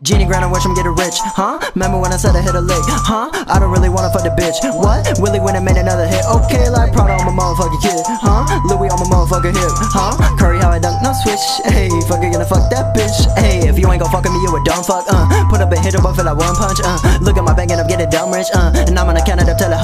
Genie Grand, I wish I'm getting rich, huh? Remember when I said I hit a lick, huh? I don't really wanna fuck the bitch, what? Willie went and made another hit, okay, like Prada on my motherfucking kid, huh? Louis on my motherfucking hip, huh? Curry, how I dunk, no switch, hey, fuck you gonna fuck that bitch, hey, if you ain't gon' fuck with me, you a dumb fuck, put up a hit, but feel like one punch, look at my bank and I'm getting dumb rich, and I'm gonna count it up till 100,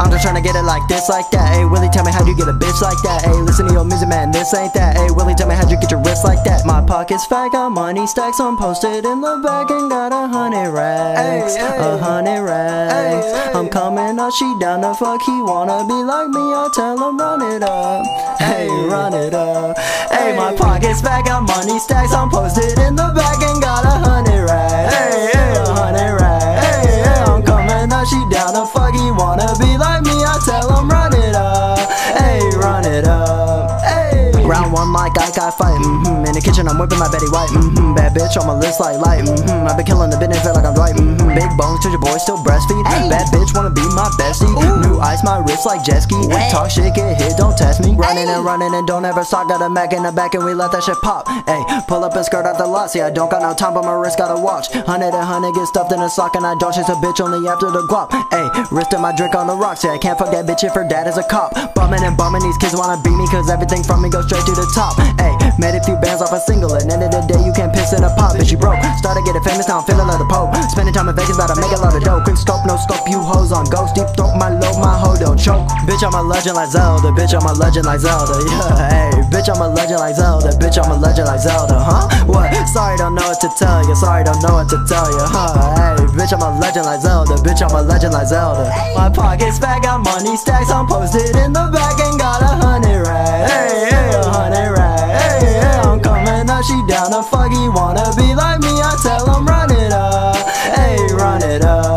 I'm just tryna get it like this, like that, hey, Willie, tell me how do you get a bitch like that, hey, listen to your music, man, this ain't that, hey, Willie, tell me how'd you get your wrist like that, my pocket's fat, got money stacks, I'm posted in the bag and got 100 racks, ay, ay, 100 racks, ay, ay. I'm coming out, she down the fuck, he wanna be like me, I tell him run it up, hey, run it up, hey, my pocket's fat, got money stacks, I'm posted in the bag and got 100 racks, ay, ay, 100 racks, ay, ay. I'm coming out, she down the fuck, he wanna be like me, I tell him run it up, hey, run it up, hey. Round one, my guy got fight, in the kitchen I'm whipping my Betty White, bad bitch on my lips like light, I've been killing the business, feel like I'm right, big bones to your boy, still breastfeed, ay. Bad bitch wanna be my bestie, ooh. New ice, my wrist like jet ski, ay. Talk shit, get hit, don't test me, running and running and don't ever stop, got a Mac in the back and we let that shit pop, ayy, pull up a skirt out the lot, see I don't got no time but my wrist gotta watch, 100 and 100 get stuffed in a sock and I don't chase a bitch only after the guap, ayy, wristing my drink on the rocks, yeah, I can't fuck that bitch if her dad is a cop, bumming and bumming, these kids wanna beat me cause everything from me goes straight to the top, ayy, made a few bands off a single, at the end of the day you can't piss it a pop, bitch you broke, started getting famous, now I'm feeling like the Pope, spending time in Vegas, about to make a lot of dough, quick scope, no scope, you hoes on ghost, deep throat, my low, my hoe don't choke, bitch I'm a legend like Zelda, bitch I'm a legend like Zelda, yeah, ayy, bitch I'm a legend like Zelda, bitch I'm a legend like Zelda, huh, what, sorry don't know what to tell you, sorry don't know what to tell you, huh, ayy, bitch I'm a legend like Zelda, bitch I'm a legend like Zelda, my pocket's fat, got money stacks, I'm posted in the back and got 100 racks, ayy, ayy. 100 racks, hey, hey, I'm coming out, she down the fuck, he wanna be like me, I tell him run it up, hey, run it up.